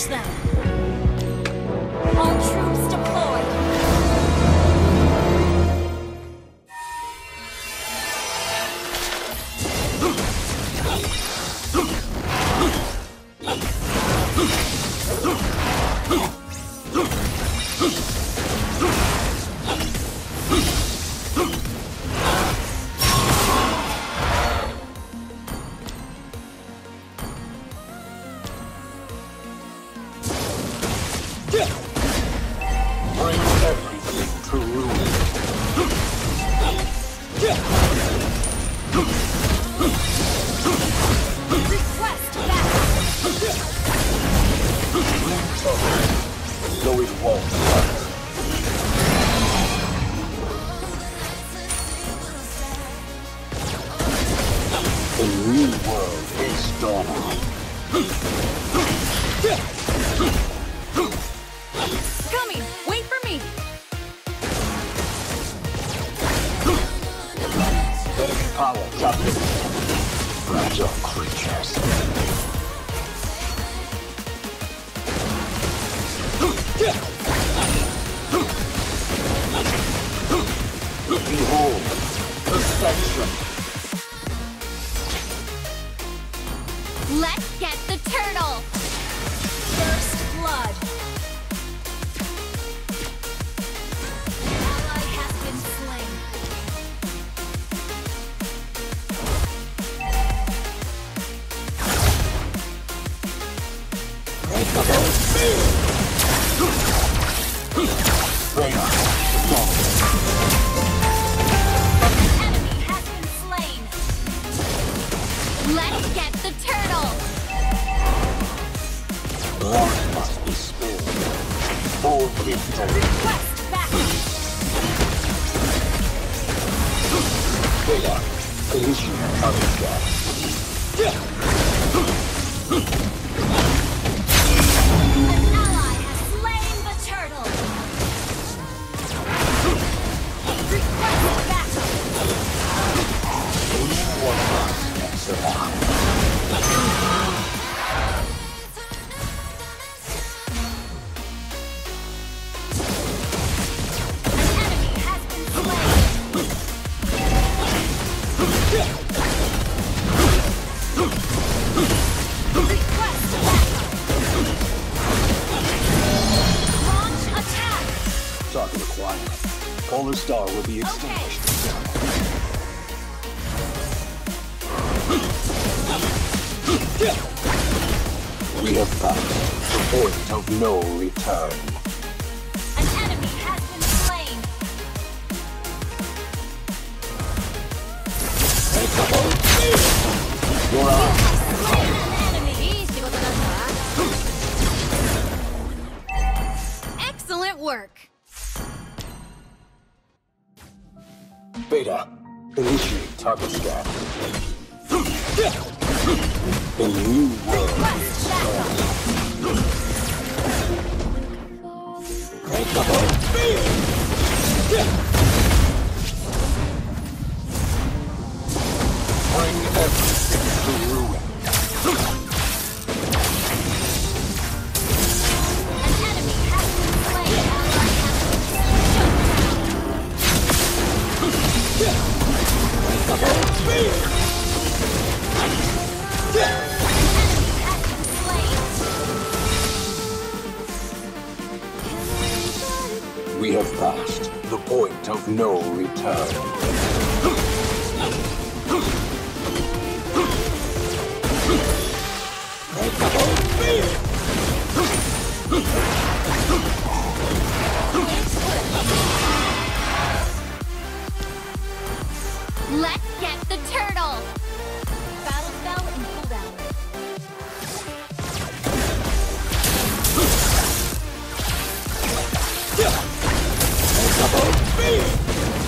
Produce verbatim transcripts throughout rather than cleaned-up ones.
Crush them. All troops deployed. Let's get the turtle! First blood. An ally has been slain. An enemy has been slain. Let's get the turtle! Blood must be spilled. Full victory. Request backup. Beta, collision coming down. An ally has slain the turtle. Request backup. Only one of us survive. Polestar will be extinguished. Okay. We have found the point of no return. An enemy has been slain. Take up all three. You're on. Beta, initiate target scan. The new world is strong. Break the whole field! Bring everything to ruin. We have passed the point of no return. Let's get the turtle! Battle spell and cooldown.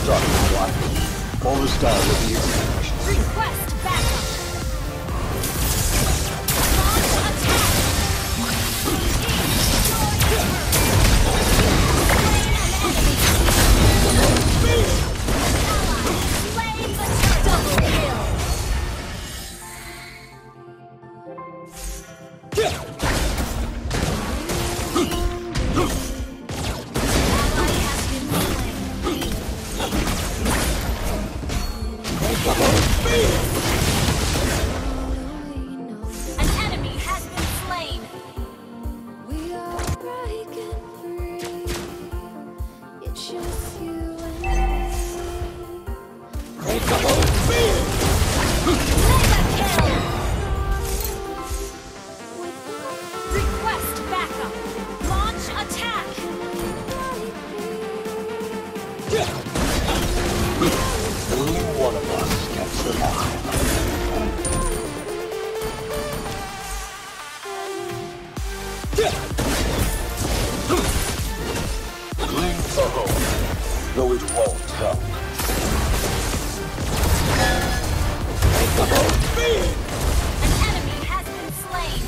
Drop the water. Polestar will be extinguished. Request backup. Launch attack! Team, destroy the Lead the hope, though it won't help. Lead the hope, speed! An enemy has been slain.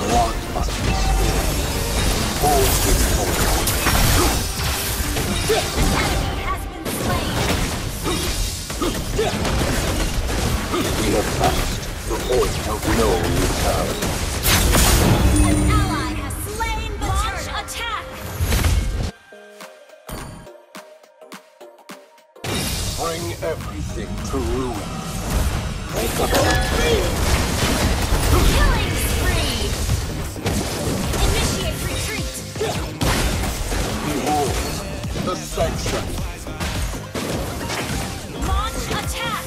Blood must be spilled. All victory. An enemy has been slain. We have passed the point of no return. An ally has slain the Launch turret. Attack! Bring everything to ruin. Break the boat field! Killing spree! Initiate retreat! Behold, the sanction! Launch attack!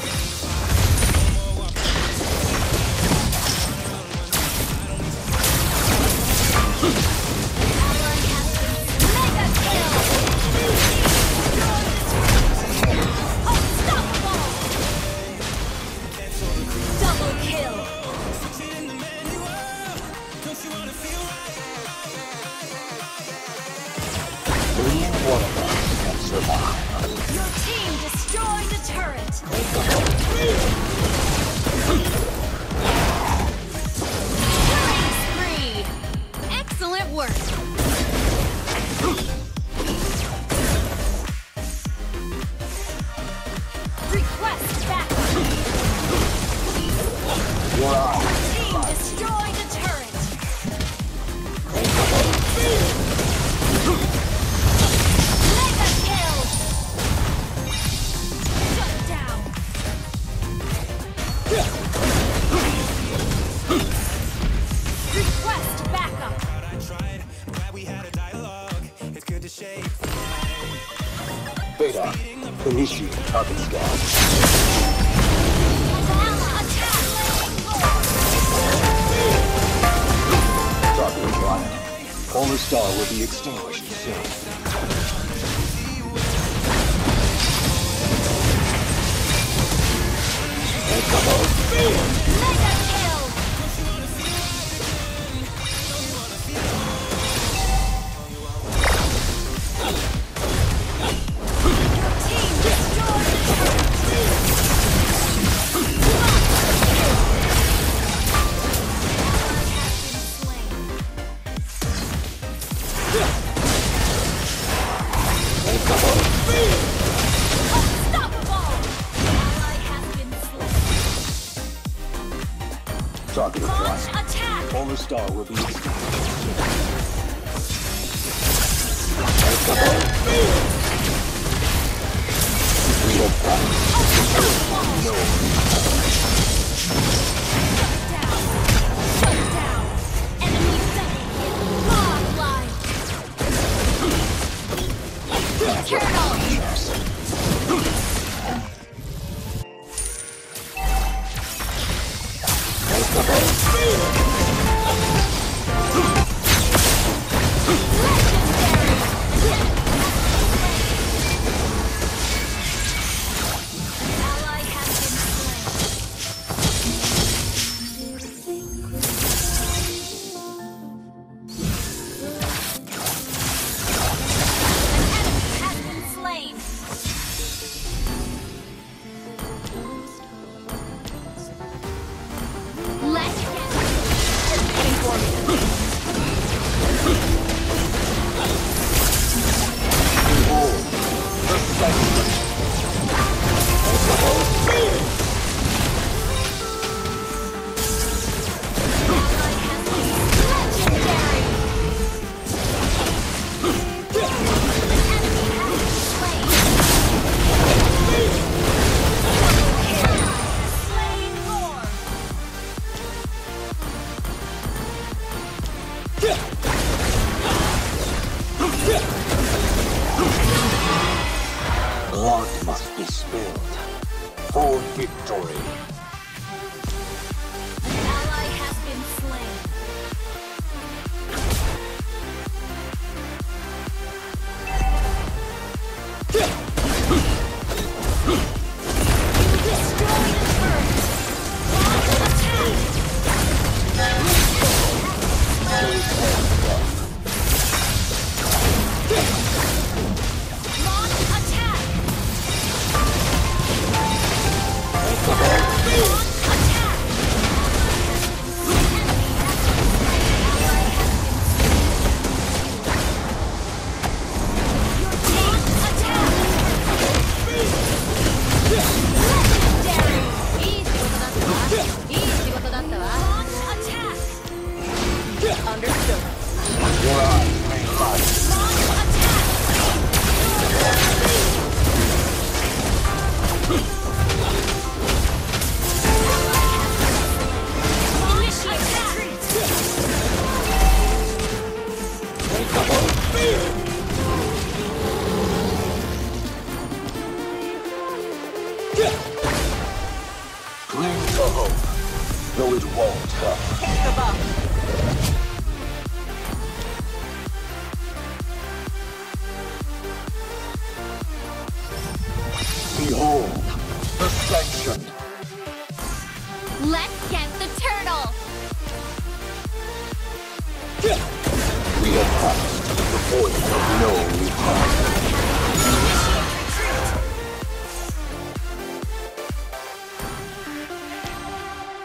Beta, initiate target scan. Starting trial. Polestar will be extinguished soon. Mega kill! Target acquired. Polestar will be blood must be spilled for victory. An ally has been slain.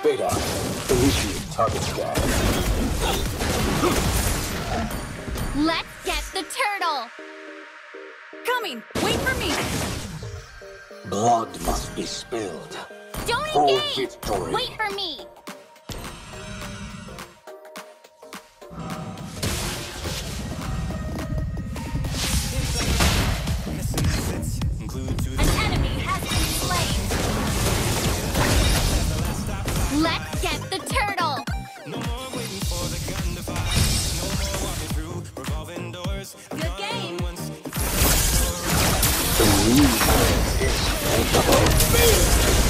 Beta, initiate target scan. Let's get the turtle! Coming! Wait for me! Blood must be spilled. Don't for engage! Victory. Wait for me! Boom!